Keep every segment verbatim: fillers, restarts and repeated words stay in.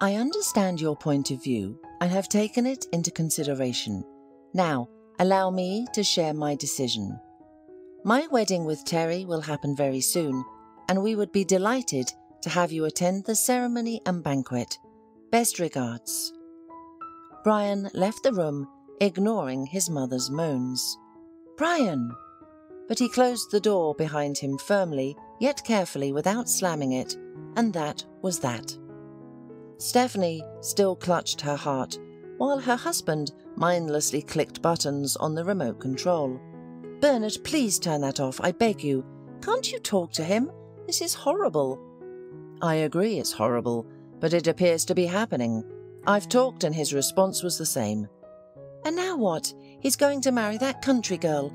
I understand your point of view and have taken it into consideration. Now, allow me to share my decision. My wedding with Terry will happen very soon, and we would be delighted to have you attend the ceremony and banquet. Best regards. Brian left the room, ignoring his mother's moans. Brian! But he closed the door behind him firmly, yet carefully, without slamming it, and that was that. Stephanie still clutched her heart, while her husband mindlessly clicked buttons on the remote control. Bernard, please turn that off, I beg you. Can't you talk to him? This is horrible. I agree it's horrible, but it appears to be happening. I've talked and his response was the same. And now what? He's going to marry that country girl.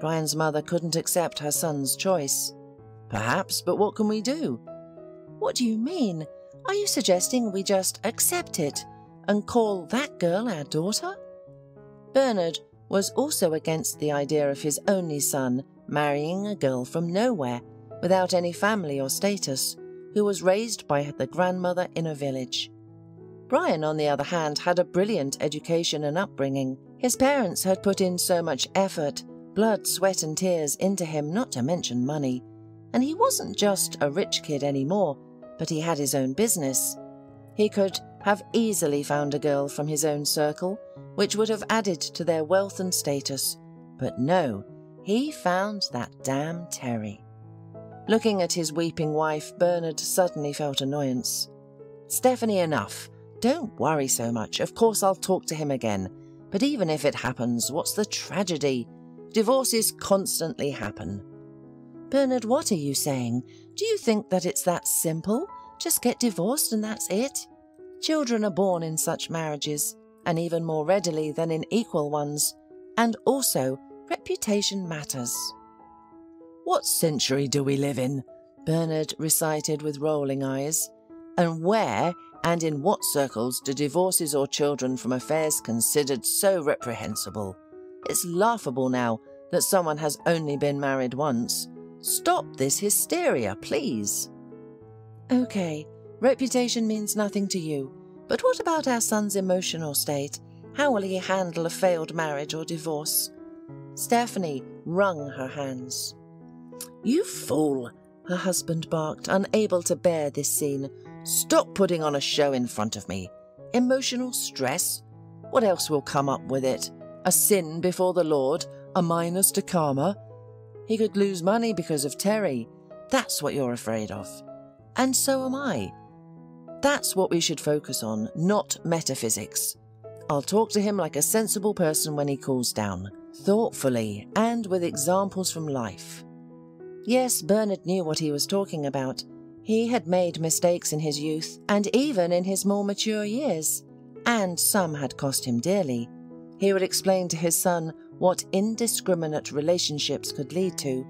Brian's mother couldn't accept her son's choice. Perhaps, but what can we do? What do you mean? Are you suggesting we just accept it and call that girl our daughter? Bernard was also against the idea of his only son marrying a girl from nowhere, without any family or status, who was raised by the grandmother in a village. Brian, on the other hand, had a brilliant education and upbringing. His parents had put in so much effort, blood, sweat and tears into him, not to mention money. And he wasn't just a rich kid anymore, but he had his own business. He could have easily found a girl from his own circle, which would have added to their wealth and status. But no, he found that damn Terry. Looking at his weeping wife, Bernard suddenly felt annoyance. Stephanie, enough. Don't worry so much. Of course I'll talk to him again. But even if it happens, what's the tragedy? Divorces constantly happen. Bernard, what are you saying? Do you think that it's that simple? Just get divorced and that's it? Children are born in such marriages, and even more readily than in equal ones. And also, reputation matters. What century do we live in? Bernard recited with rolling eyes. And where and in what circles do divorces or children from affairs considered so reprehensible? It's laughable now that someone has only been married once. Stop this hysteria, please. Okay, reputation means nothing to you, but what about our son's emotional state? How will he handle a failed marriage or divorce? Stephanie wrung her hands. You fool, her husband barked, unable to bear this scene. Stop putting on a show in front of me. Emotional stress? What else will come up with it? A sin before the Lord? A minus to karma? He could lose money because of Terry. That's what you're afraid of. And so am I. That's what we should focus on, not metaphysics. I'll talk to him like a sensible person when he cools down, thoughtfully and with examples from life. Yes, Bernard knew what he was talking about. He had made mistakes in his youth and even in his more mature years, and some had cost him dearly. He would explain to his son what indiscriminate relationships could lead to.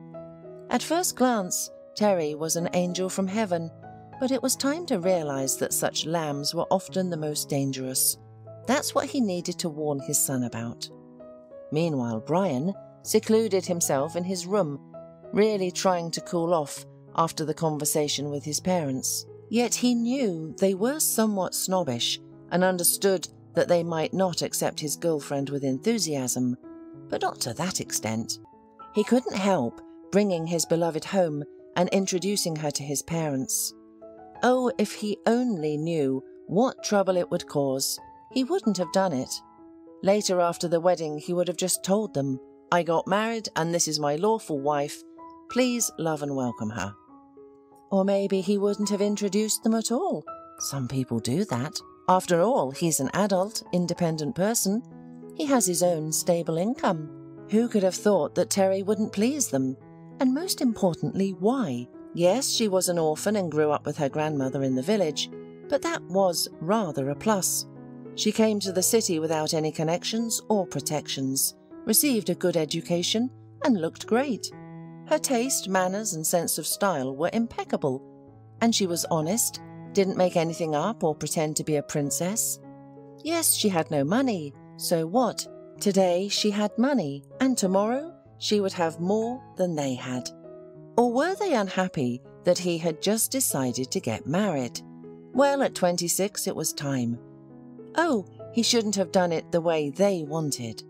At first glance, Terry was an angel from heaven, but it was time to realize that such lambs were often the most dangerous. That's what he needed to warn his son about. Meanwhile, Brian secluded himself in his room, really trying to cool off after the conversation with his parents. Yet he knew they were somewhat snobbish and understood that they might not accept his girlfriend with enthusiasm, but not to that extent. He couldn't help bringing his beloved home and introducing her to his parents. Oh, if he only knew what trouble it would cause, he wouldn't have done it. Later after the wedding, he would have just told them, I got married and this is my lawful wife. Please love and welcome her. Or maybe he wouldn't have introduced them at all. Some people do that. After all, he's an adult, independent person. He has his own stable income. Who could have thought that Terry wouldn't please them? And most importantly, why? Yes, she was an orphan and grew up with her grandmother in the village, but that was rather a plus. She came to the city without any connections or protections, received a good education, and looked great. Her taste, manners, and sense of style were impeccable, and she was honest, didn't make anything up or pretend to be a princess. Yes, she had no money. So what? Today she had money, and tomorrow she would have more than they had. Or were they unhappy that he had just decided to get married? Well, at twenty-six it was time. Oh, he shouldn't have done it the way they wanted.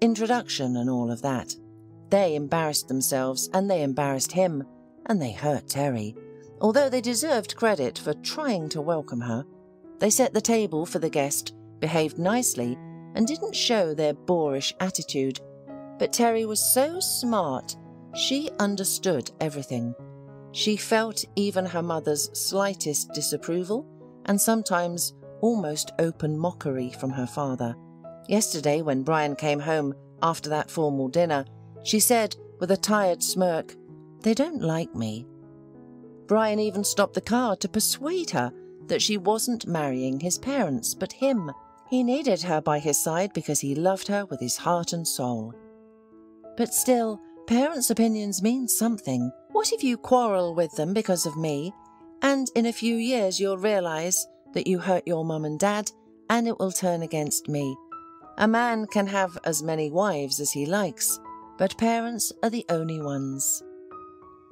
Introduction and all of that. They embarrassed themselves, and they embarrassed him, and they hurt Terry. Although they deserved credit for trying to welcome her, they set the table for the guest, behaved nicely, and didn't show their boorish attitude. But Terry was so smart, she understood everything. She felt even her mother's slightest disapproval, and sometimes almost open mockery from her father. Yesterday, when Brian came home after that formal dinner, she said with a tired smirk, "They don't like me." Brian even stopped the car to persuade her that she wasn't marrying his parents, but him. He needed her by his side because he loved her with his heart and soul. But still, parents' opinions mean something. What if you quarrel with them because of me, and in a few years you'll realize that you hurt your mum and dad, and it will turn against me? A man can have as many wives as he likes, but parents are the only ones.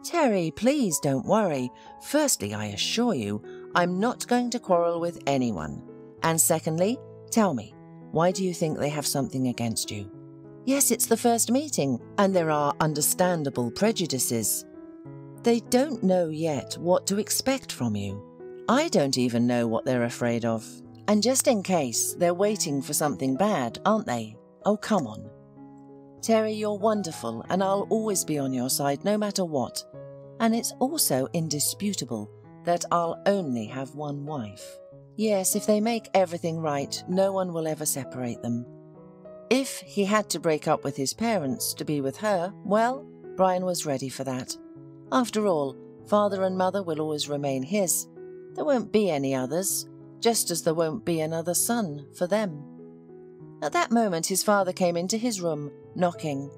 Terry, please don't worry. Firstly, I assure you, I'm not going to quarrel with anyone. And secondly, tell me, why do you think they have something against you? Yes, it's the first meeting, and there are understandable prejudices. They don't know yet what to expect from you. I don't even know what they're afraid of. And just in case, they're waiting for something bad, aren't they? Oh, come on. Terry, you're wonderful, and I'll always be on your side no matter what. And it's also indisputable that I'll only have one wife. Yes, if they make everything right, no one will ever separate them. If he had to break up with his parents to be with her, well, Brian was ready for that. After all, father and mother will always remain his. There won't be any others, just as there won't be another son for them. At that moment, his father came into his room, knocking.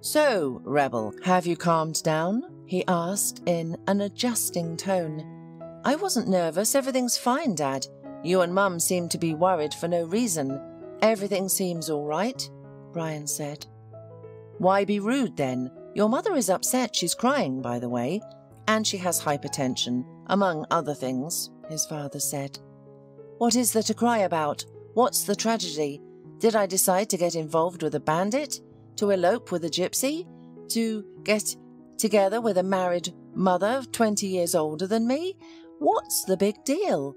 "So, Rebel, have you calmed down?" he asked in an adjusting tone. "I wasn't nervous. Everything's fine, Dad. You and Mum seem to be worried for no reason. Everything seems all right," Brian said. "Why be rude, then? Your mother is upset. She's crying, by the way, and she has hypertension, among other things," his father said. "What is there to cry about? What's the tragedy? Did I decide to get involved with a bandit? To elope with a gypsy? To get together with a married mother twenty years older than me? What's the big deal?"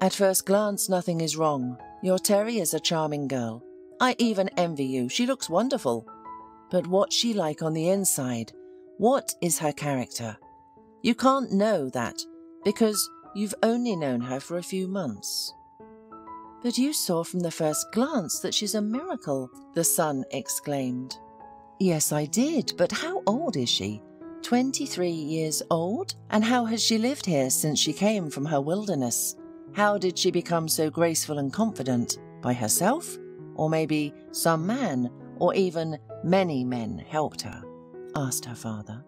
"At first glance, nothing is wrong. Your Terry is a charming girl. I even envy you. She looks wonderful. But what's she like on the inside? What is her character? You can't know that, because you've only known her for a few months." "But you saw from the first glance that she's a miracle," the son exclaimed. "Yes, I did, but how old is she? Twenty-three years old? And how has she lived here since she came from her wilderness? How did she become so graceful and confident? By herself? Or maybe some man, or even many men helped her?" asked her father.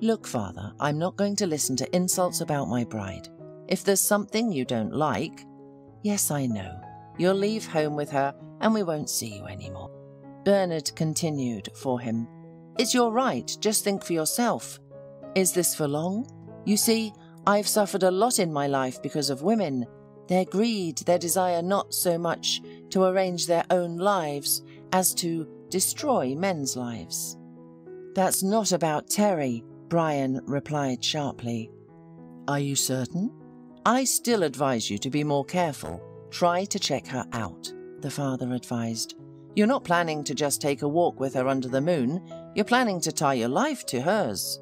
"Look, Father, I'm not going to listen to insults about my bride. If there's something you don't like..." "Yes, I know. You'll leave home with her, and we won't see you anymore," Bernard continued for him. "It's your right. Just think for yourself. Is this for long? You see, I've suffered a lot in my life because of women. Their greed, their desire not so much to arrange their own lives as to destroy men's lives." "That's not about Terry," Brian replied sharply. "Are you certain?" "I still advise you to be more careful. Try to check her out," the father advised. "You're not planning to just take a walk with her under the moon. You're planning to tie your life to hers."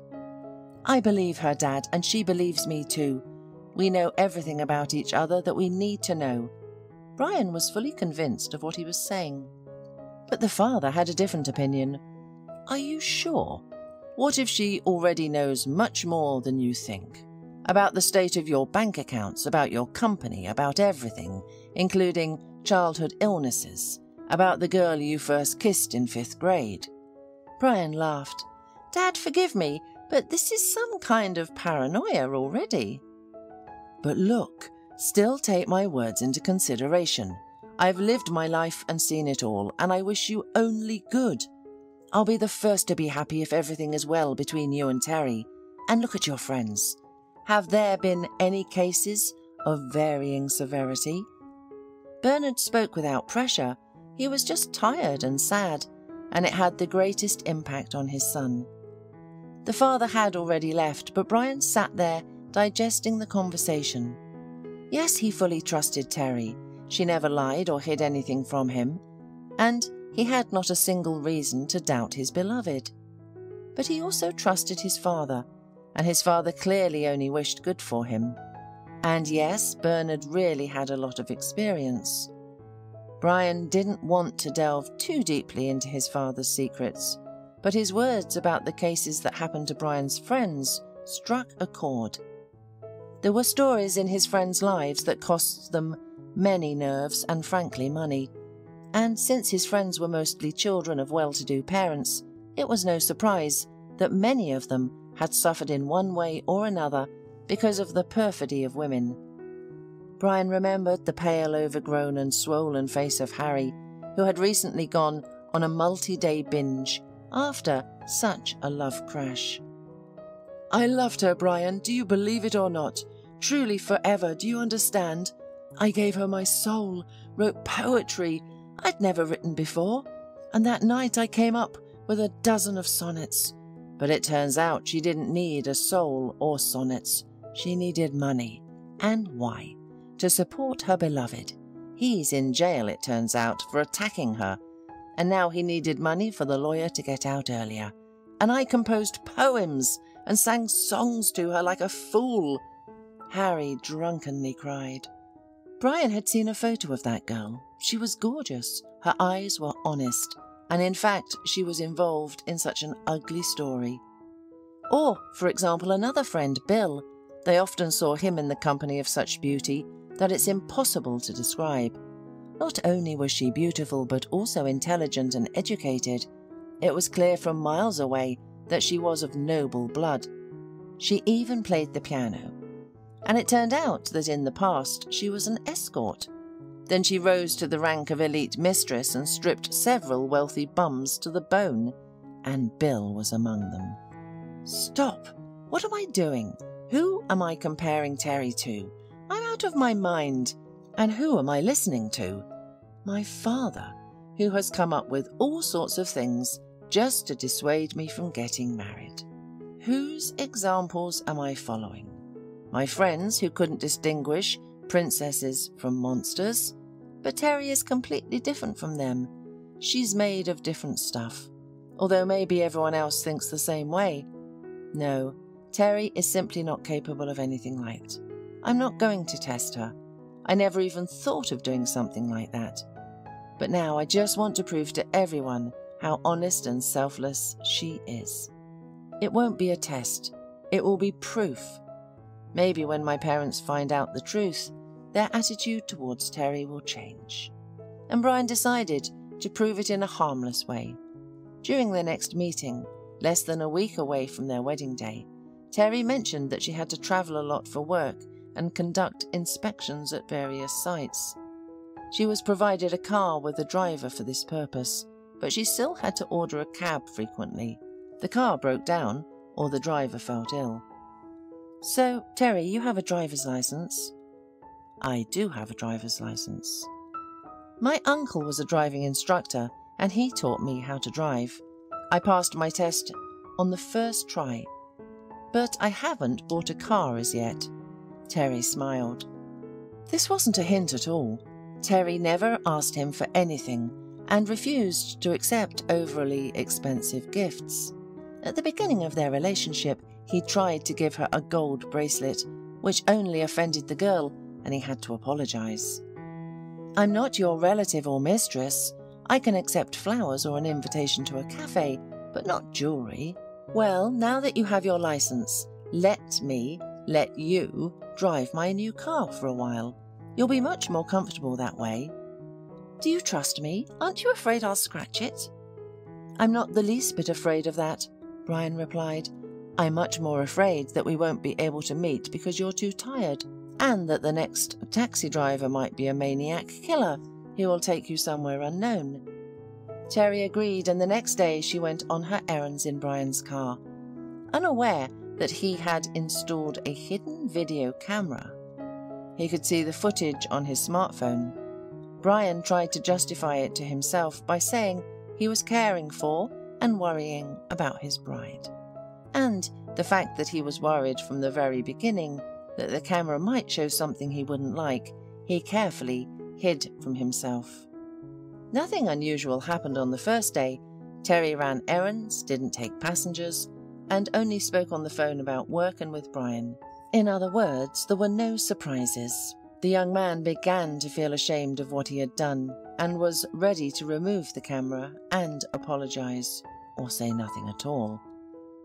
"I believe her, Dad, and she believes me too. We know everything about each other that we need to know." Brian was fully convinced of what he was saying. But the father had a different opinion. "Are you sure? What if she already knows much more than you think? About the state of your bank accounts, about your company, about everything, including childhood illnesses, about the girl you first kissed in fifth grade." Brian laughed. "Dad, forgive me, but this is some kind of paranoia already." "But look, still take my words into consideration. I've lived my life and seen it all, and I wish you only good. I'll be the first to be happy if everything is well between you and Terry. And look at your friends. Have there been any cases of varying severity. Bernard spoke without pressure. He was just tired and sad, and it had the greatest impact on his son. The father had already left, but Brian sat there, digesting the conversation. Yes, he fully trusted Terry. She never lied or hid anything from him, and he had not a single reason to doubt his beloved. But he also trusted his father, and his father clearly only wished good for him. And yes, Bernard really had a lot of experience. Brian didn't want to delve too deeply into his father's secrets, but his words about the cases that happened to Brian's friends struck a chord. There were stories in his friends' lives that cost them many nerves and, frankly, money. And since his friends were mostly children of well-to-do parents, it was no surprise that many of them had suffered in one way or another because of the perfidy of women. Brian remembered the pale, overgrown and swollen face of Harry, who had recently gone on a multi-day binge after such a love crash. "I loved her, Brian, do you believe it or not? Truly forever, do you understand? I gave her my soul, wrote poetry I'd never written before, and that night I came up with a dozen of sonnets. But it turns out she didn't need a soul or sonnets. She needed money. And why? To support her beloved. He's in jail, it turns out, for attacking her. And now he needed money for the lawyer to get out earlier. And I composed poems and sang songs to her like a fool." Harry drunkenly cried. Brian had seen a photo of that girl. She was gorgeous. Her eyes were honest. And in fact, she was involved in such an ugly story. Or, for example, another friend, Bill. They often saw him in the company of such beauty that it's impossible to describe. Not only was she beautiful, but also intelligent and educated. It was clear from miles away that she was of noble blood. She even played the piano. And it turned out that in the past she was an escort. Then she rose to the rank of elite mistress and stripped several wealthy bums to the bone, and Bill was among them. Stop! What am I doing? Who am I comparing Terry to? I'm out of my mind. And who am I listening to? My father, who has come up with all sorts of things just to dissuade me from getting married. Whose examples am I following? My friends who couldn't distinguish princesses from monsters. But Terry is completely different from them. She's made of different stuff. Although maybe everyone else thinks the same way. No, Terry is simply not capable of anything like it. I'm not going to test her. I never even thought of doing something like that. But now I just want to prove to everyone how honest and selfless she is. It won't be a test. It will be proof. Maybe when my parents find out the truth, their attitude towards Terry will change. And Brian decided to prove it in a harmless way. During their next meeting, less than a week away from their wedding day, Terry mentioned that she had to travel a lot for work and conduct inspections at various sites. She was provided a car with a driver for this purpose, but she still had to order a cab frequently. The car broke down, or the driver felt ill. "So, Terry, you have a driver's license?" "I do have a driver's license." "My uncle was a driving instructor, and he taught me how to drive. I passed my test on the first try. But I haven't bought a car as yet." Terry smiled. This wasn't a hint at all. Terry never asked him for anything, and refused to accept overly expensive gifts. At the beginning of their relationship, he tried to give her a gold bracelet, which only offended the girl, and he had to apologize. "I'm not your relative or mistress. I can accept flowers or an invitation to a cafe, but not jewelry." "Well, now that you have your license, let me, let you, drive my new car for a while. You'll be much more comfortable that way." "Do you trust me? Aren't you afraid I'll scratch it?" "I'm not the least bit afraid of that," Brian replied. "I'm much more afraid that we won't be able to meet because you're too tired, and that the next taxi driver might be a maniac killer who will take you somewhere unknown." Terry agreed, and the next day she went on her errands in Brian's car, unaware that he had installed a hidden video camera. He could see the footage on his smartphone. Brian tried to justify it to himself by saying he was caring for and worrying about his bride. And the fact that he was worried from the very beginning that the camera might show something he wouldn't like, he carefully hid from himself. Nothing unusual happened on the first day. Terry ran errands, didn't take passengers, and only spoke on the phone about work and with Brian. In other words, there were no surprises. The young man began to feel ashamed of what he had done and was ready to remove the camera and apologize, or say nothing at all.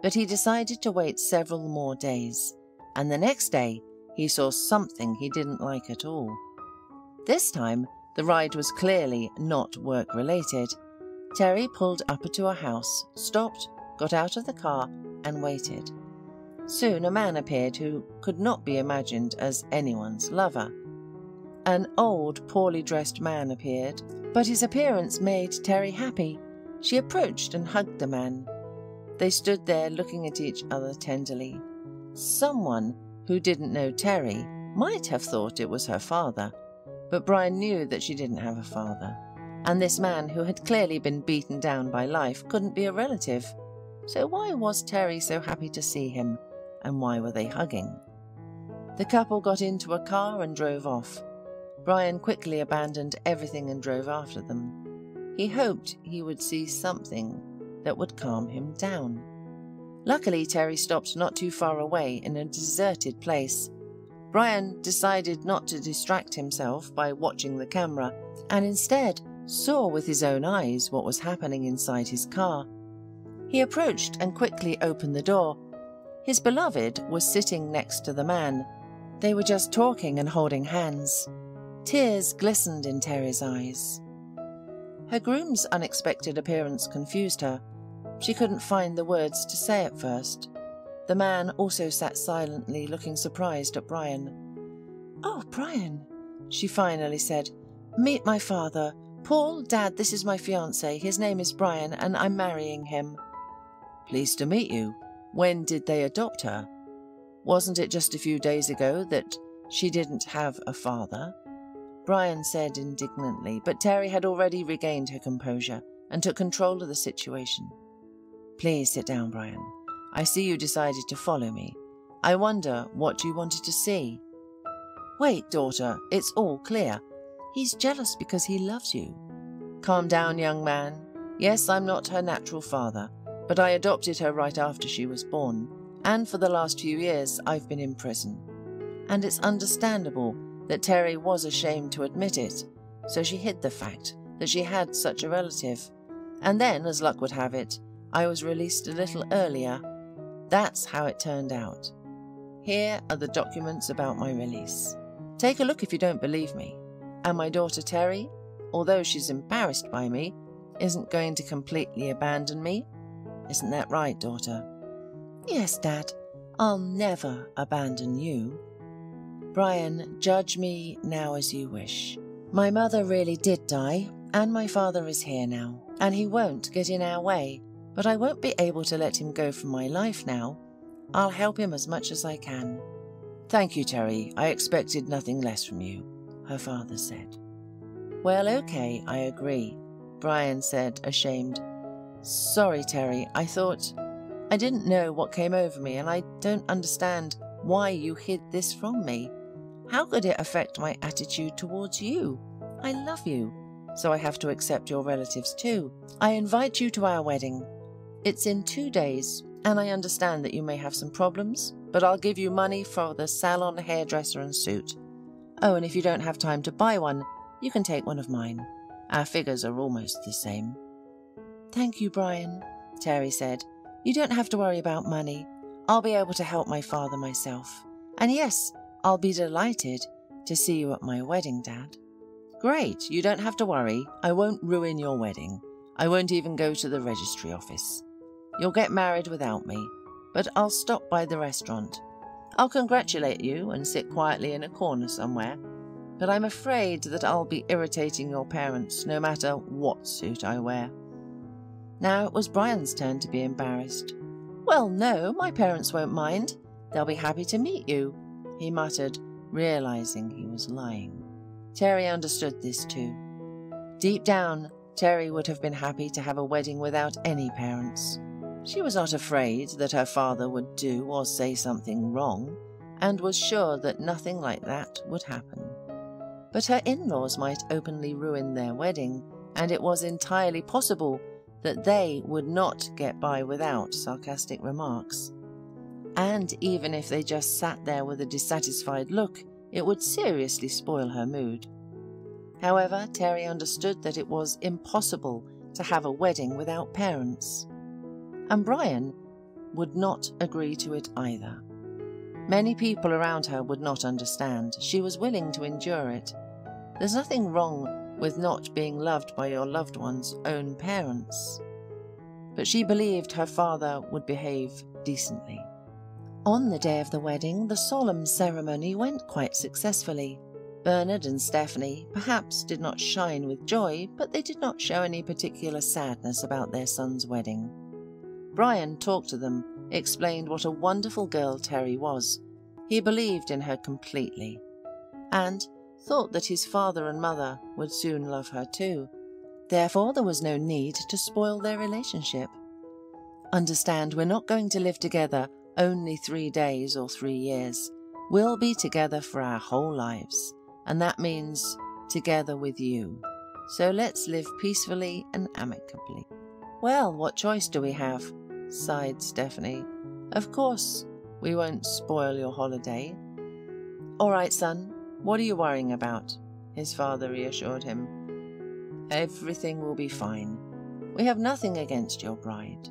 But he decided to wait several more days, and the next day he saw something he didn't like at all. This time, the ride was clearly not work-related. Terry pulled up to a house, stopped, got out of the car, and waited. Soon a man appeared who could not be imagined as anyone's lover. An old, poorly dressed man appeared, but his appearance made Terry happy. She approached and hugged the man. They stood there looking at each other tenderly. Someone who didn't know Terry might have thought it was her father, but Brian knew that she didn't have a father, and this man who had clearly been beaten down by life couldn't be a relative. So why was Terry so happy to see him, and why were they hugging? The couple got into a car and drove off. Brian quickly abandoned everything and drove after them. He hoped he would see something that would calm him down. Luckily, Terry stopped not too far away in a deserted place. Brian decided not to distract himself by watching the camera, and instead saw with his own eyes what was happening inside his car. He approached and quickly opened the door. His beloved was sitting next to the man. They were just talking and holding hands. Tears glistened in Terry's eyes. Her groom's unexpected appearance confused her. She couldn't find the words to say at first. The man also sat silently, looking surprised at Brian. "Oh, Brian," she finally said. "Meet my father. Paul, Dad, this is my fiancé. His name is Brian, and I'm marrying him." "Pleased to meet you. When did they adopt her? Wasn't it just a few days ago that she didn't have a father?" Brian said indignantly, but Terry had already regained her composure and took control of the situation. "Please sit down, Brian. I see you decided to follow me. I wonder what you wanted to see." "Wait, daughter, it's all clear. He's jealous because he loves you." "Calm down, young man. Yes, I'm not her natural father, but I adopted her right after she was born, and for the last few years I've been in prison." And it's understandable that Terry was ashamed to admit it, so she hid the fact that she had such a relative. "And then, as luck would have it, I was released a little earlier. That's how it turned out. Here are the documents about my release. Take a look if you don't believe me. And my daughter Terry, although she's embarrassed by me, isn't going to completely abandon me. Isn't that right, daughter?" "Yes, Dad. I'll never abandon you." "Brian, judge me now as you wish. My mother really did die, and my father is here now, and he won't get in our way, but I won't be able to let him go from my life now. I'll help him as much as I can." "Thank you, Terry. I expected nothing less from you," her father said. "Well, okay, I agree," Brian said, ashamed. "Sorry, Terry. I thought... I didn't know what came over me, and I don't understand why you hid this from me. How could it affect my attitude towards you? I love you, so I have to accept your relatives too. I invite you to our wedding. It's in two days, and I understand that you may have some problems, but I'll give you money for the salon, hairdresser, and suit. Oh, and if you don't have time to buy one, you can take one of mine. Our figures are almost the same." "Thank you, Brian," Terry said. "You don't have to worry about money. I'll be able to help my father myself. And yes, I'll be delighted to see you at my wedding, Dad." "Great, you don't have to worry. I won't ruin your wedding. I won't even go to the registry office. You'll get married without me, but I'll stop by the restaurant. I'll congratulate you and sit quietly in a corner somewhere, but I'm afraid that I'll be irritating your parents no matter what suit I wear." Now it was Brian's turn to be embarrassed. "Well, no, my parents won't mind. They'll be happy to meet you," he muttered, realizing he was lying. Terry understood this too. Deep down, Terry would have been happy to have a wedding without any parents. She was not afraid that her father would do or say something wrong, and was sure that nothing like that would happen. But her in-laws might openly ruin their wedding, and it was entirely possible that they would not get by without sarcastic remarks. And even if they just sat there with a dissatisfied look, it would seriously spoil her mood. However, Terry understood that it was impossible to have a wedding without parents. And Brian would not agree to it either. Many people around her would not understand. She was willing to endure it. There's nothing wrong with not being loved by your loved one's own parents. But she believed her father would behave decently. On the day of the wedding, the solemn ceremony went quite successfully. Bernard and Stephanie perhaps did not shine with joy, but they did not show any particular sadness about their son's wedding. Brian talked to them, explained what a wonderful girl Terry was. He believed in her completely, and thought that his father and mother would soon love her too. Therefore, there was no need to spoil their relationship. Understand, we're not going to live together only three days or three years. We'll be together for our whole lives, and that means together with you. So let's live peacefully and amicably. Well, what choice do we have? Sighed Stephanie. Of course, we won't spoil your holiday. All right, son, what are you worrying about? His father reassured him. Everything will be fine. We have nothing against your bride.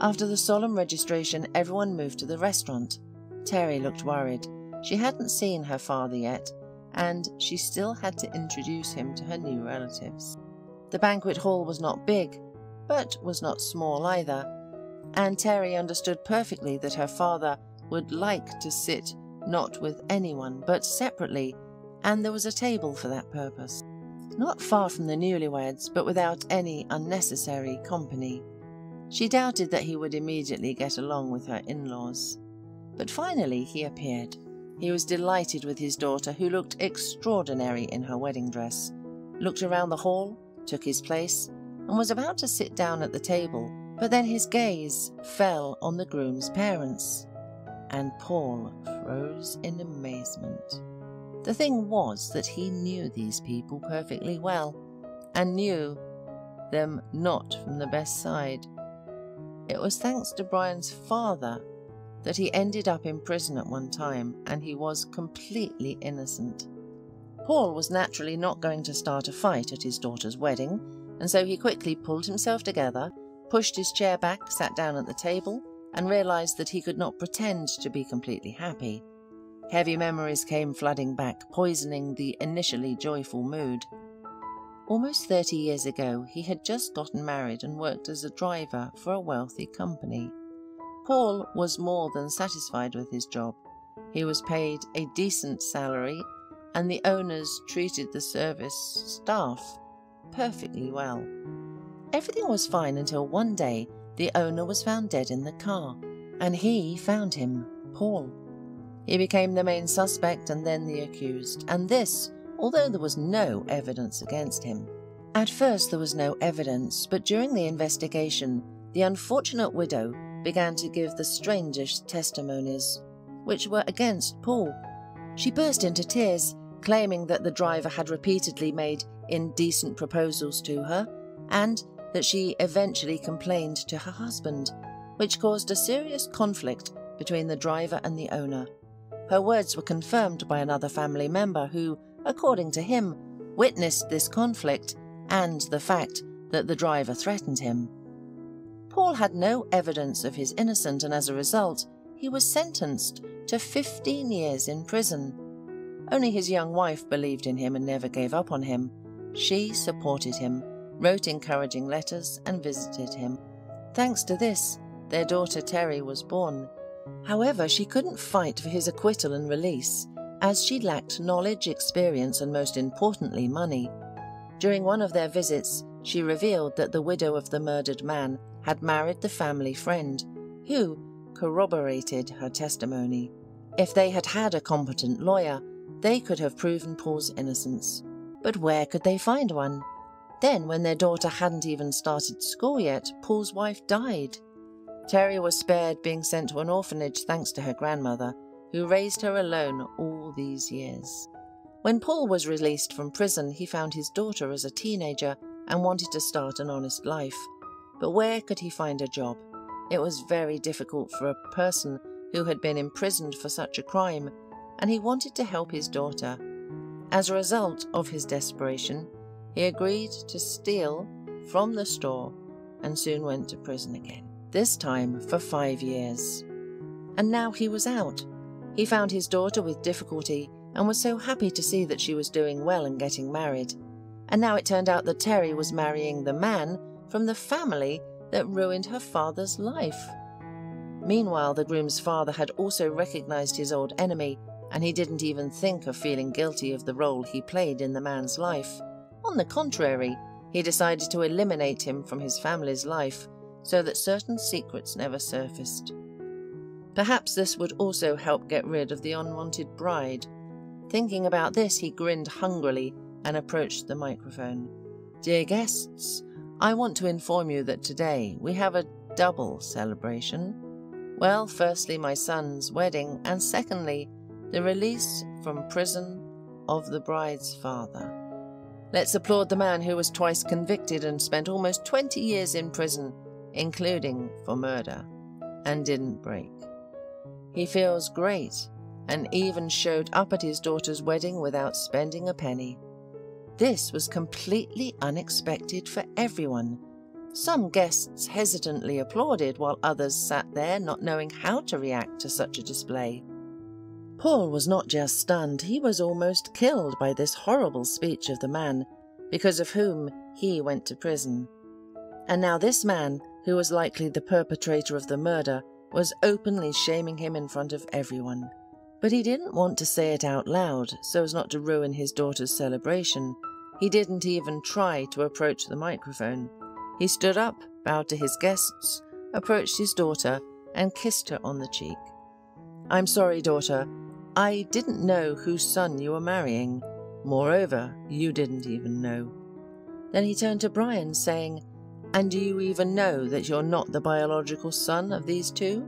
After the solemn registration, everyone moved to the restaurant. Terry looked worried. She hadn't seen her father yet, and she still had to introduce him to her new relatives. The banquet hall was not big, but was not small either, and Terry understood perfectly that her father would like to sit not with anyone, but separately, and there was a table for that purpose. Not far from the newlyweds, but without any unnecessary company. She doubted that he would immediately get along with her in-laws. But finally he appeared. He was delighted with his daughter, who looked extraordinary in her wedding dress, looked around the hall, took his place, and was about to sit down at the table, but then his gaze fell on the groom's parents, and Paul froze in amazement. The thing was that he knew these people perfectly well, and knew them not from the best side. It was thanks to Brian's father that he ended up in prison at one time, and he was completely innocent. Paul was naturally not going to start a fight at his daughter's wedding, and so he quickly pulled himself together, pushed his chair back, sat down at the table, and realized that he could not pretend to be completely happy. Heavy memories came flooding back, poisoning the initially joyful mood. Almost thirty years ago, he had just gotten married and worked as a driver for a wealthy company. Paul was more than satisfied with his job. He was paid a decent salary, and the owners treated the service staff perfectly well. Everything was fine until one day the owner was found dead in the car, and he found him, Paul. He became the main suspect and then the accused, and this, although there was no evidence against him. At first there was no evidence, but during the investigation, the unfortunate widow began to give the strangest testimonies, which were against Paul. She burst into tears, claiming that the driver had repeatedly made indecent proposals to her, and that she eventually complained to her husband, which caused a serious conflict between the driver and the owner. Her words were confirmed by another family member who, according to him, witnessed this conflict and the fact that the driver threatened him. Paul had no evidence of his innocence, and as a result, he was sentenced to fifteen years in prison. Only his young wife believed in him and never gave up on him. She supported him, wrote encouraging letters, and visited him. Thanks to this, their daughter Terry was born. However, she couldn't fight for his acquittal and release, as she lacked knowledge, experience, and most importantly, money. During one of their visits, she revealed that the widow of the murdered man had married the family friend, who corroborated her testimony. If they had had a competent lawyer, They could have proven Paul's innocence. But where could they find one? Then, when their daughter hadn't even started school yet, Paul's wife died. Terry was spared being sent to an orphanage thanks to her grandmother, who raised her alone all these years. When Paul was released from prison, he found his daughter as a teenager and wanted to start an honest life. But where could he find a job? It was very difficult for a person who had been imprisoned for such a crime, and he wanted to help his daughter. As a result of his desperation, he agreed to steal from the store and soon went to prison again, this time for five years. And now he was out. He found his daughter with difficulty and was so happy to see that she was doing well and getting married. And now it turned out that Terry was marrying the man from the family that ruined her father's life. Meanwhile, the groom's father had also recognized his old enemy, and he didn't even think of feeling guilty of the role he played in the man's life. On the contrary, he decided to eliminate him from his family's life so that certain secrets never surfaced. Perhaps this would also help get rid of the unwanted bride. Thinking about this, he grinned hungrily and approached the microphone. "Dear guests, I want to inform you that today we have a double celebration. Well, firstly, my son's wedding, and secondly, the release from prison of the bride's father. Let's applaud the man who was twice convicted and spent almost twenty years in prison, including for murder, and didn't break. He feels great and even showed up at his daughter's wedding without spending a penny. This was completely unexpected for everyone. Some guests hesitantly applauded while others sat there not knowing how to react to such a display. Paul was not just stunned, he was almost killed by this horrible speech of the man, because of whom he went to prison. And now this man, who was likely the perpetrator of the murder, was openly shaming him in front of everyone. But he didn't want to say it out loud, so as not to ruin his daughter's celebration. He didn't even try to approach the microphone. He stood up, bowed to his guests, approached his daughter, and kissed her on the cheek. "I'm sorry, daughter. I didn't know whose son you were marrying. Moreover, you didn't even know." Then he turned to Brian, saying, "And do you even know that you're not the biological son of these two?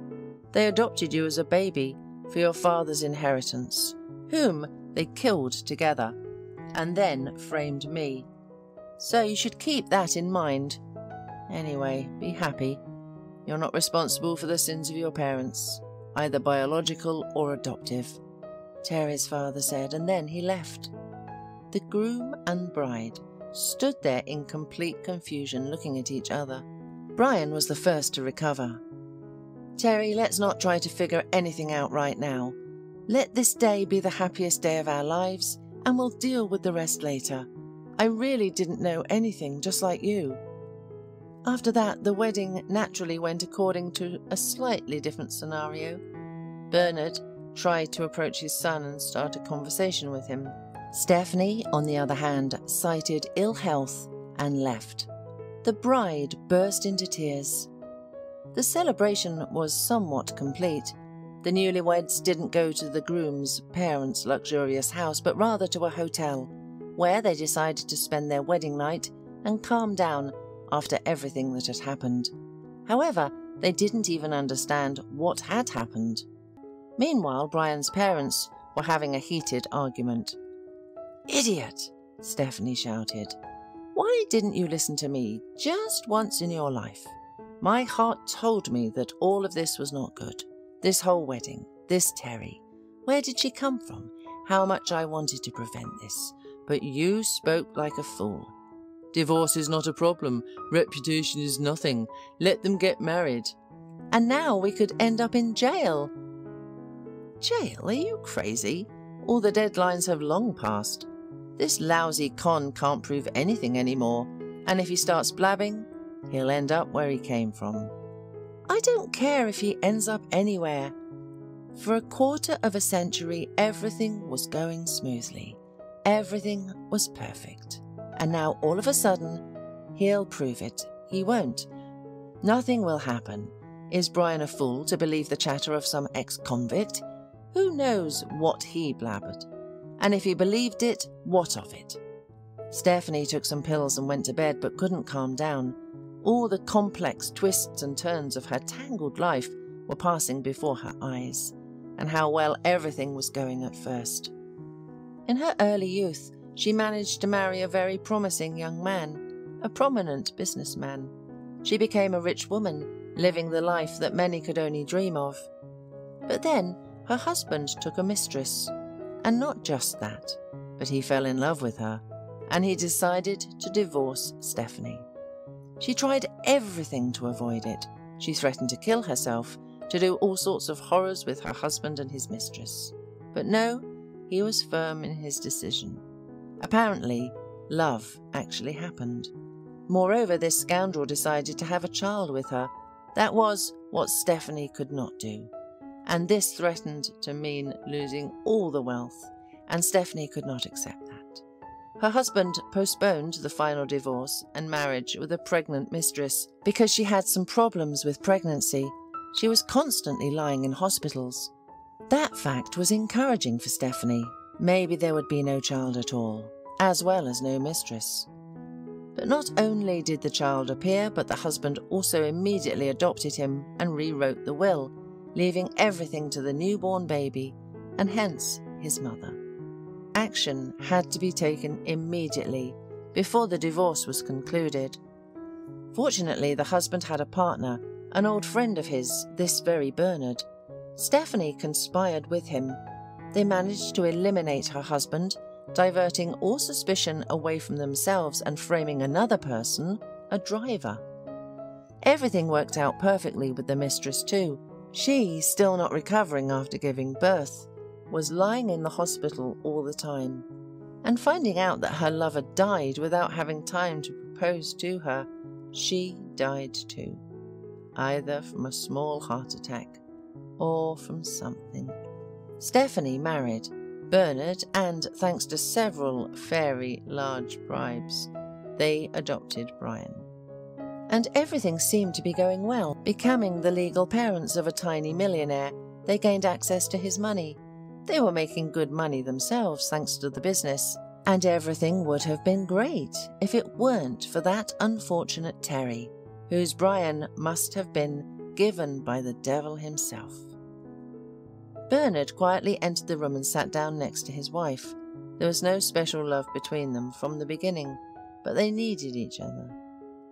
They adopted you as a baby for your father's inheritance, whom they killed together, and then framed me. So you should keep that in mind. Anyway, be happy. You're not responsible for the sins of your parents, either biological or adoptive," Terry's father said, and then he left. The groom and bride stood there in complete confusion, looking at each other. Brian was the first to recover. "Terry, let's not try to figure anything out right now. Let this day be the happiest day of our lives, and we'll deal with the rest later. I really didn't know anything, just like you." After that, the wedding naturally went according to a slightly different scenario. Bernard tried to approach his son and start a conversation with him. Stephanie, on the other hand, cited ill health and left. The bride burst into tears. The celebration was somewhat complete. The newlyweds didn't go to the groom's parents' luxurious house, but rather to a hotel, where they decided to spend their wedding night and calm down after everything that had happened. However, they didn't even understand what had happened. Meanwhile, Brian's parents were having a heated argument. "Idiot!" Stephanie shouted. "Why didn't you listen to me just once in your life? My heart told me that all of this was not good. This whole wedding, this Terry. Where did she come from? How much I wanted to prevent this. But you spoke like a fool. Divorce is not a problem. Reputation is nothing. Let them get married. And now we could end up in jail." "Jail? Are you crazy? All the deadlines have long passed. This lousy con can't prove anything anymore. And if he starts blabbing, he'll end up where he came from." "I don't care if he ends up anywhere." For a quarter of a century, everything was going smoothly. Everything was perfect. And now, all of a sudden, he'll prove it. He won't. Nothing will happen. Is Brian a fool to believe the chatter of some ex-convict? Who knows what he blabbered? and if he believed it, what of it? Stephanie took some pills and went to bed, but couldn't calm down. All the complex twists and turns of her tangled life were passing before her eyes, and how well everything was going at first. In her early youth, she managed to marry a very promising young man, a prominent businessman. She became a rich woman, living the life that many could only dream of. But then her husband took a mistress, and not just that, but he fell in love with her, and he decided to divorce Stephanie. She tried everything to avoid it. She threatened to kill herself, to do all sorts of horrors with her husband and his mistress. But no, he was firm in his decision. Apparently, love actually happened. Moreover, this scoundrel decided to have a child with her. That was what Stephanie could not do. And this threatened to mean losing all the wealth, and Stephanie could not accept that. Her husband postponed the final divorce and marriage with a pregnant mistress because she had some problems with pregnancy. She was constantly lying in hospitals. That fact was encouraging for Stephanie. Maybe there would be no child at all, as well as no mistress. But not only did the child appear, but the husband also immediately adopted him and rewrote the will, leaving everything to the newborn baby, and hence his mother. Action had to be taken immediately, before the divorce was concluded. Fortunately, the husband had a partner, an old friend of his, this very Bernard. Stephanie conspired with him. They managed to eliminate her husband, diverting all suspicion away from themselves and framing another person, a driver. Everything worked out perfectly with the mistress too. She, still not recovering after giving birth, was lying in the hospital all the time. And finding out that her lover died without having time to propose to her, she died too, either from a small heart attack or from something. Stephanie married Bernard, and thanks to several very large bribes, they adopted Brian. And everything seemed to be going well. Becoming the legal parents of a tiny millionaire, they gained access to his money. They were making good money themselves thanks to the business, and everything would have been great if it weren't for that unfortunate Terry, whose Brian must have been given by the devil himself. Bernard quietly entered the room and sat down next to his wife. There was no special love between them from the beginning, but they needed each other.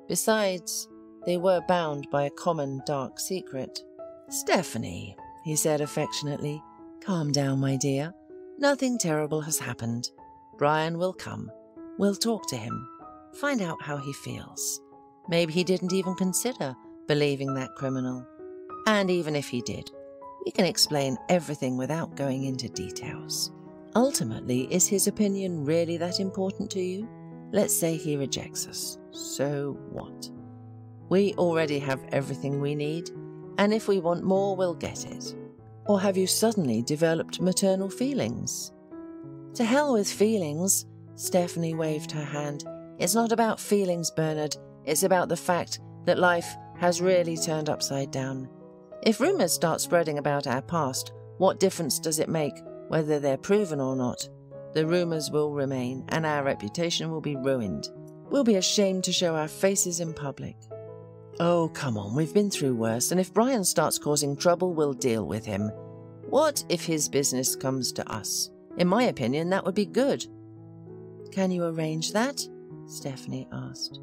Besides, they were bound by a common dark secret. "Stephanie," he said affectionately, "calm down, my dear. Nothing terrible has happened. Brian will come. We'll talk to him. Find out how he feels. Maybe he didn't even consider believing that criminal. And even if he did, we can explain everything without going into details. Ultimately, is his opinion really that important to you? Let's say he rejects us. So what? We already have everything we need, and if we want more, we'll get it. Or have you suddenly developed maternal feelings?" "To hell with feelings," Stephanie waved her hand. "It's not about feelings, Bernard. It's about the fact that life has really turned upside down. If rumours start spreading about our past, what difference does it make whether they're proven or not? The rumours will remain, and our reputation will be ruined. We'll be ashamed to show our faces in public." "Oh, come on, we've been through worse, and if Brian starts causing trouble, we'll deal with him. What if his business comes to us? In my opinion, that would be good." "Can you arrange that?" Stephanie asked.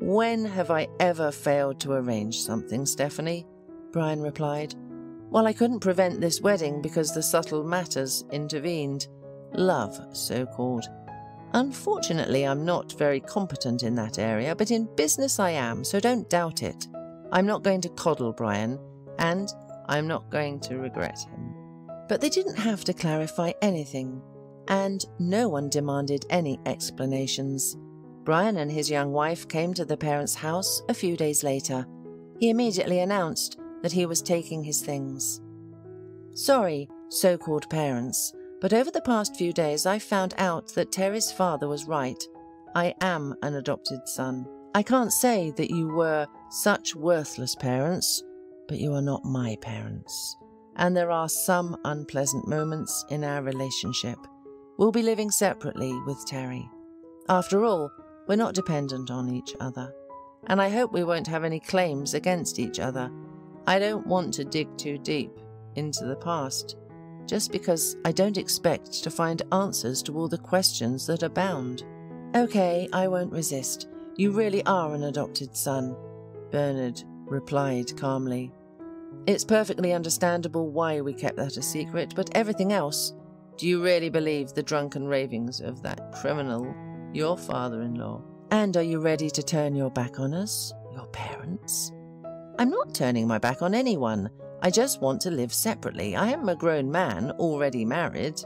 "When have I ever failed to arrange something, Stephanie?" Brian replied. "While I couldn't prevent this wedding because the subtle matters intervened, love, so-called. Unfortunately, I'm not very competent in that area, but in business I am, so don't doubt it. I'm not going to coddle Brian, and I'm not going to regret him." But they didn't have to clarify anything, and no one demanded any explanations. Brian and his young wife came to the parents' house a few days later. He immediately announced that he was taking his things. "Sorry, so-called parents, but over the past few days I found out that Terry's father was right. I am an adopted son. I can't say that you were such worthless parents, but you are not my parents. And there are some unpleasant moments in our relationship. We'll be living separately with Terry. After all, we're not dependent on each other. And I hope we won't have any claims against each other. I don't want to dig too deep into the past, just because I don't expect to find answers to all the questions that abound. Okay, I won't resist. You really are an adopted son, Bernard replied calmly. It's perfectly understandable why we kept that a secret, but everything else, do you really believe the drunken ravings of that criminal, your father-in-law? And are you ready to turn your back on us, your parents? I'm not turning my back on anyone. I just want to live separately. I am a grown man, already married.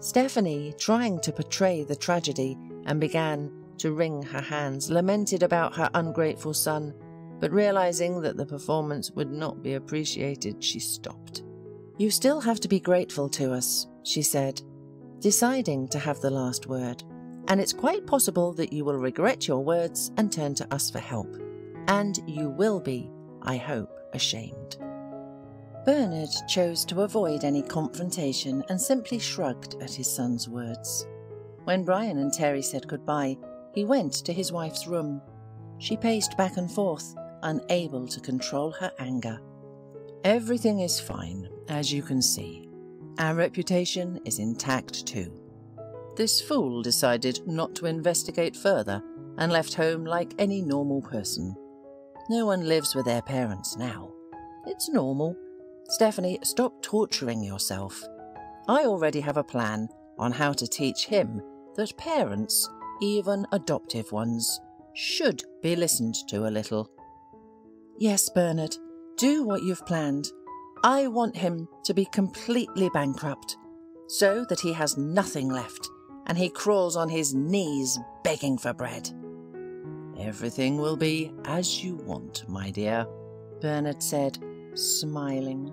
Stephanie, trying to portray the tragedy and began to wring her hands, lamented about her ungrateful son, but realizing that the performance would not be appreciated, she stopped. You still have to be grateful to us, she said, deciding to have the last word. And it's quite possible that you will regret your words and turn to us for help. And you will be, I hope, ashamed. Bernard chose to avoid any confrontation and simply shrugged at his son's words. When Brian and Terry said goodbye, he went to his wife's room. She paced back and forth, unable to control her anger. Everything is fine, as you can see. Our reputation is intact too. This fool decided not to investigate further and left home like any normal person. No one lives with their parents now. It's normal. Stephanie, stop torturing yourself. I already have a plan on how to teach him that parents, even adoptive ones, should be listened to a little. Yes, Bernard, do what you've planned. I want him to be completely bankrupt, so that he has nothing left, and he crawls on his knees begging for bread. Everything will be as you want, my dear, Bernard said, smiling.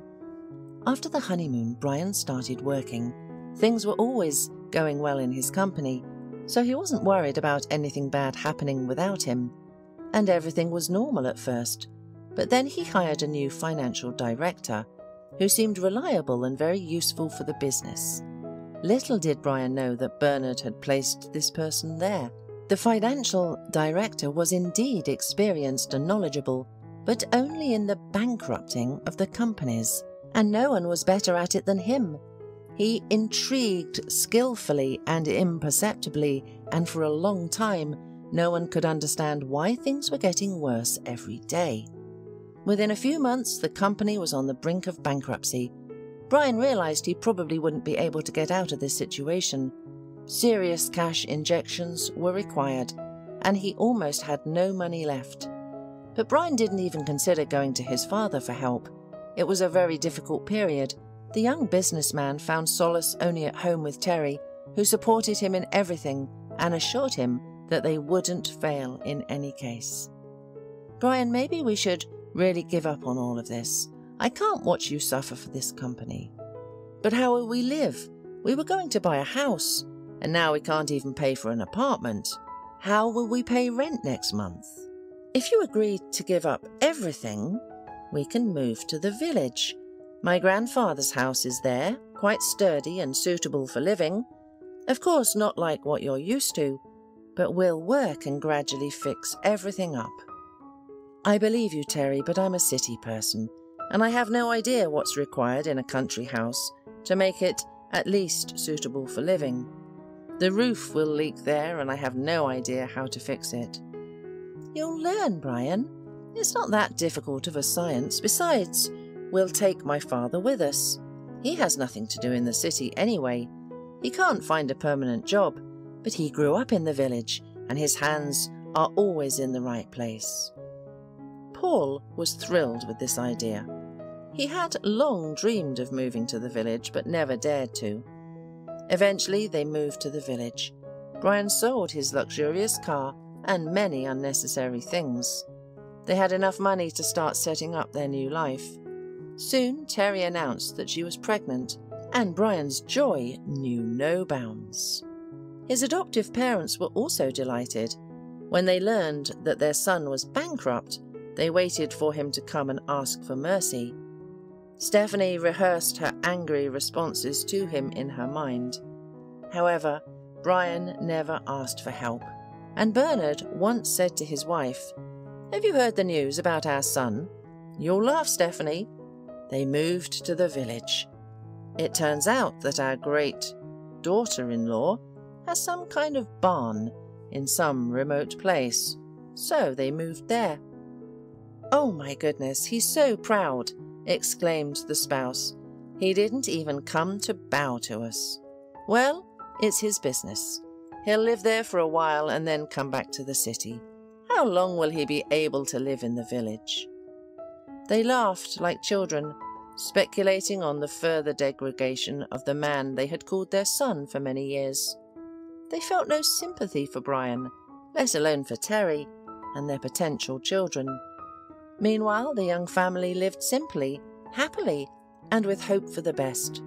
After the honeymoon, Brian started working. Things were always going well in his company, so he wasn't worried about anything bad happening without him, and everything was normal at first. But then he hired a new financial director, who seemed reliable and very useful for the business. Little did Brian know that Bernard had placed this person there. The financial director was indeed experienced and knowledgeable, but only in the bankrupting of the companies, and no one was better at it than him. He intrigued skillfully and imperceptibly, and for a long time, no one could understand why things were getting worse every day. Within a few months, the company was on the brink of bankruptcy. Brian realized he probably wouldn't be able to get out of this situation. Serious cash injections were required, and he almost had no money left. But Brian didn't even consider going to his father for help. It was a very difficult period. The young businessman found solace only at home with Terry, who supported him in everything and assured him that they wouldn't fail in any case. Brian, maybe we should really give up on all of this. I can't watch you suffer for this company. But how will we live? We were going to buy a house, and now we can't even pay for an apartment. How will we pay rent next month? If you agree to give up everything, we can move to the village. My grandfather's house is there, quite sturdy and suitable for living. Of course, not like what you're used to, but we'll work and gradually fix everything up. I believe you, Terry, but I'm a city person, and I have no idea what's required in a country house to make it at least suitable for living. The roof will leak there, and I have no idea how to fix it. You'll learn, Brian. It's not that difficult of a science. Besides, we'll take my father with us. He has nothing to do in the city anyway. He can't find a permanent job, but he grew up in the village, and his hands are always in the right place. Paul was thrilled with this idea. He had long dreamed of moving to the village, but never dared to. Eventually, they moved to the village. Brian sold his luxurious car and many unnecessary things. They had enough money to start setting up their new life. Soon, Terry announced that she was pregnant, and Brian's joy knew no bounds. His adoptive parents were also delighted. When they learned that their son was bankrupt, they waited for him to come and ask for mercy. Stephanie rehearsed her angry responses to him in her mind. However, Brian never asked for help, and Bernard once said to his wife, "Have you heard the news about our son? You'll laugh, Stephanie. They moved to the village. It turns out that our great daughter-in-law has some kind of barn in some remote place, so they moved there." "Oh my goodness, he's so proud," exclaimed the spouse. "He didn't even come to bow to us." "Well, it's his business. He'll live there for a while and then come back to the city. How long will he be able to live in the village?" They laughed like children, speculating on the further degradation of the man they had called their son for many years. They felt no sympathy for Brian, let alone for Terry and their potential children. Meanwhile, the young family lived simply, happily, and with hope for the best.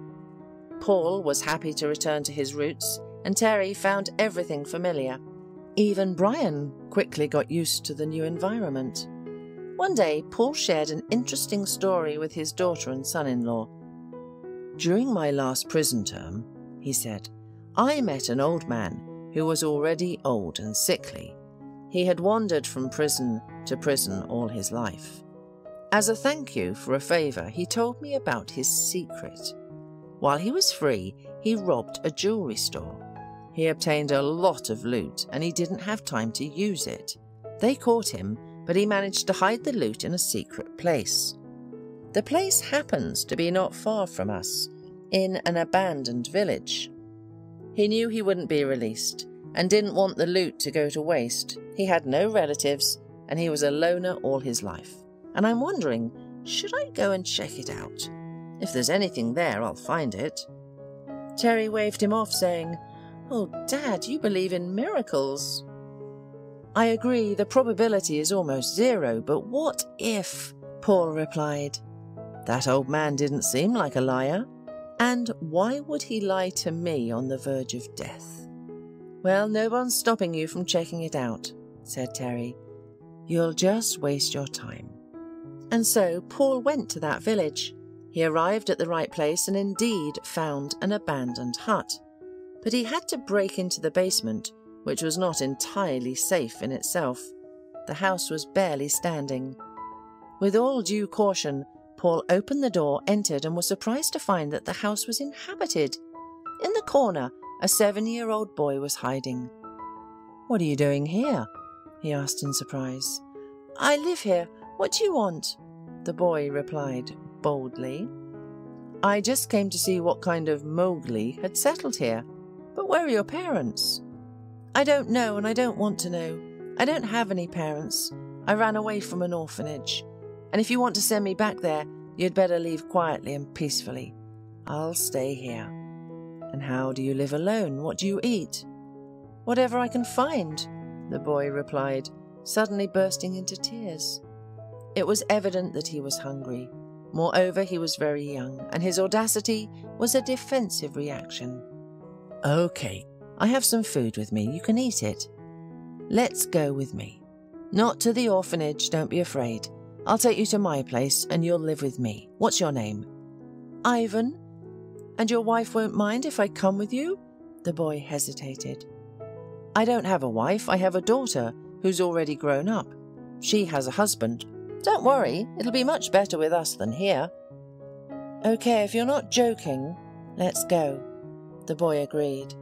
Paul was happy to return to his roots, and Terry found everything familiar. Even Brian quickly got used to the new environment. One day, Paul shared an interesting story with his daughter and son-in-law. "During my last prison term," he said, "I met an old man who was already old and sickly. He had wandered from prison to prison all his life. As a thank you for a favour, he told me about his secret. While he was free, he robbed a jewellery store. He obtained a lot of loot, and he didn't have time to use it. They caught him, but he managed to hide the loot in a secret place. The place happens to be not far from us, in an abandoned village. He knew he wouldn't be released, and didn't want the loot to go to waste. He had no relatives, and he was a loner all his life. And I'm wondering, should I go and check it out? If there's anything there, I'll find it." Terry waved him off, saying, "Oh, Dad, you believe in miracles." "I agree, the probability is almost zero, but what if?" Paul replied. "That old man didn't seem like a liar. And why would he lie to me on the verge of death?" "Well, no one's stopping you from checking it out," said Terry. "You'll just waste your time." And so Paul went to that village. He arrived at the right place and indeed found an abandoned hut. But he had to break into the basement, which was not entirely safe in itself. The house was barely standing. With all due caution, Paul opened the door, entered, and was surprised to find that the house was inhabited. In the corner, a seven-year-old boy was hiding. "What are you doing here?" he asked in surprise. "I live here. What do you want?" the boy replied boldly. "I just came to see what kind of Mowgli had settled here. But where are your parents?" "I don't know, and I don't want to know. I don't have any parents. I ran away from an orphanage. And if you want to send me back there, you'd better leave quietly and peacefully. I'll stay here." "And how do you live alone? What do you eat?" "Whatever I can find," the boy replied, suddenly bursting into tears. It was evident that he was hungry. Moreover, he was very young, and his audacity was a defensive reaction. "Okay, I have some food with me. You can eat it. Let's go with me. Not to the orphanage, don't be afraid. I'll take you to my place, and you'll live with me. What's your name?" "Ivan." "And your wife won't mind if I come with you?" The boy hesitated. "I don't have a wife. I have a daughter who's already grown up. She has a husband. Don't worry, it'll be much better with us than here." "Okay, if you're not joking, let's go," the boy agreed.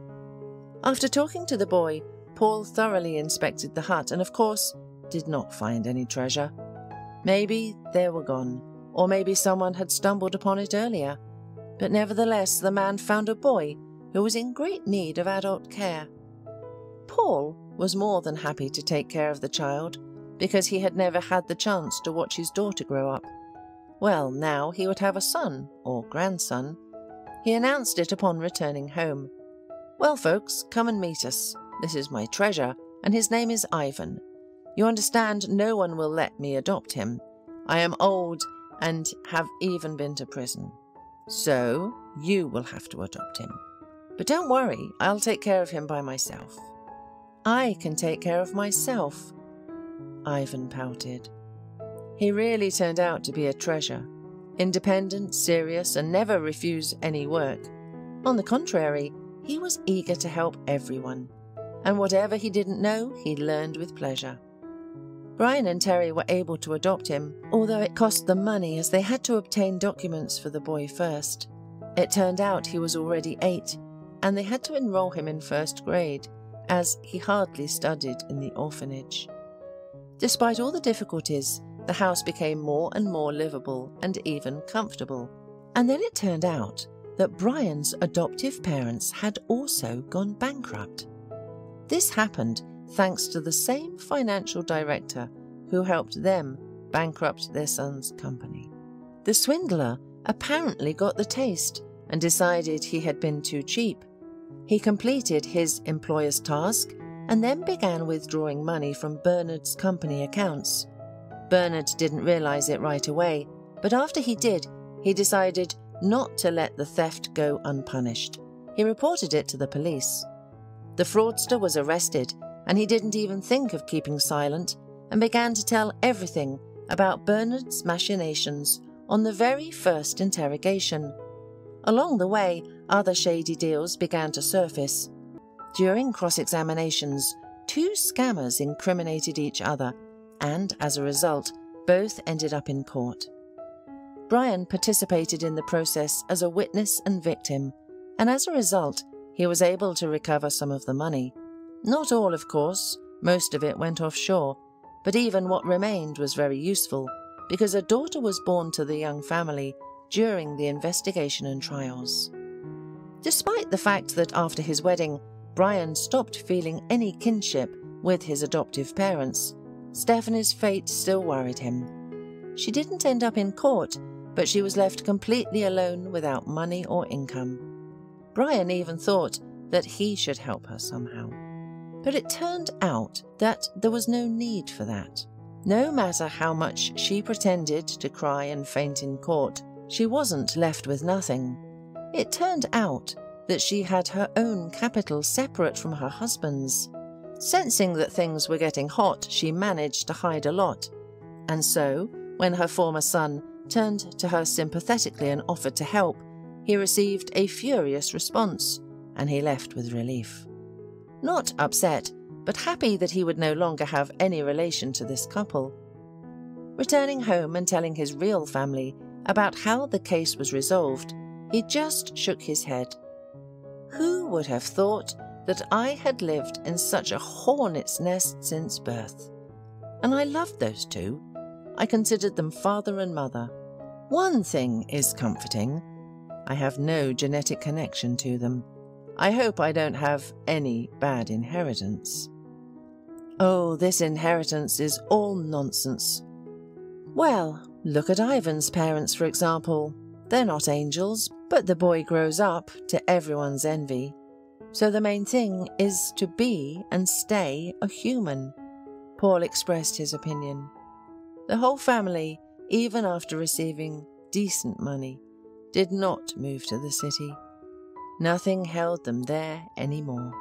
After talking to the boy, Paul thoroughly inspected the hut and, of course, did not find any treasure. Maybe they were gone, or maybe someone had stumbled upon it earlier. But nevertheless, the man found a boy who was in great need of adult care. Paul was more than happy to take care of the child, because he had never had the chance to watch his daughter grow up. Well, now he would have a son, or grandson. He announced it upon returning home. "Well, folks, come and meet us. This is my treasure, and his name is Ivan. You understand, no one will let me adopt him. I am old and have even been to prison. So you will have to adopt him. But don't worry, I'll take care of him by myself." "I can take care of myself," Ivan pouted. He really turned out to be a treasure. Independent, serious, and never refused any work. On the contrary, he was eager to help everyone, and whatever he didn't know, he learned with pleasure. Brian and Terry were able to adopt him, although it cost them money as they had to obtain documents for the boy first. It turned out he was already eight, and they had to enroll him in first grade, as he hardly studied in the orphanage. Despite all the difficulties, the house became more and more livable and even comfortable. And then it turned out that Brian's adoptive parents had also gone bankrupt. This happened thanks to the same financial director who helped them bankrupt their son's company. The swindler apparently got the taste and decided he had been too cheap. He completed his employer's task and then began withdrawing money from Bernard's company accounts. Bernard didn't realize it right away, but after he did, he decided not to let the theft go unpunished. He reported it to the police. The fraudster was arrested, and he didn't even think of keeping silent and began to tell everything about Bernard's machinations on the very first interrogation. Along the way, other shady deals began to surface. During cross-examinations, two scammers incriminated each other, and as a result, both ended up in court. Brian participated in the process as a witness and victim, and as a result, he was able to recover some of the money. Not all, of course, most of it went offshore, but even what remained was very useful, because a daughter was born to the young family during the investigation and trials. Despite the fact that after his wedding, Brian stopped feeling any kinship with his adoptive parents, Stephanie's fate still worried him. She didn't end up in court, but she was left completely alone without money or income. Brian even thought that he should help her somehow. But it turned out that there was no need for that. No matter how much she pretended to cry and faint in court, she wasn't left with nothing. It turned out that she had her own capital separate from her husband's. Sensing that things were getting hot, she managed to hide a lot. And so, when her former son turned to her sympathetically and offered to help, he received a furious response, and he left with relief. Not upset, but happy that he would no longer have any relation to this couple. Returning home and telling his real family about how the case was resolved, he just shook his head. Who would have thought that I had lived in such a hornet's nest since birth? And I loved those two. I considered them father and mother. One thing is comforting. I have no genetic connection to them. I hope I don't have any bad inheritance. Oh, this inheritance is all nonsense. Well, look at Ivan's parents, for example. They're not angels, but the boy grows up to everyone's envy. So the main thing is to be and stay a human. Paul expressed his opinion. The whole family, even after receiving decent money, did not move to the city. Nothing held them there anymore.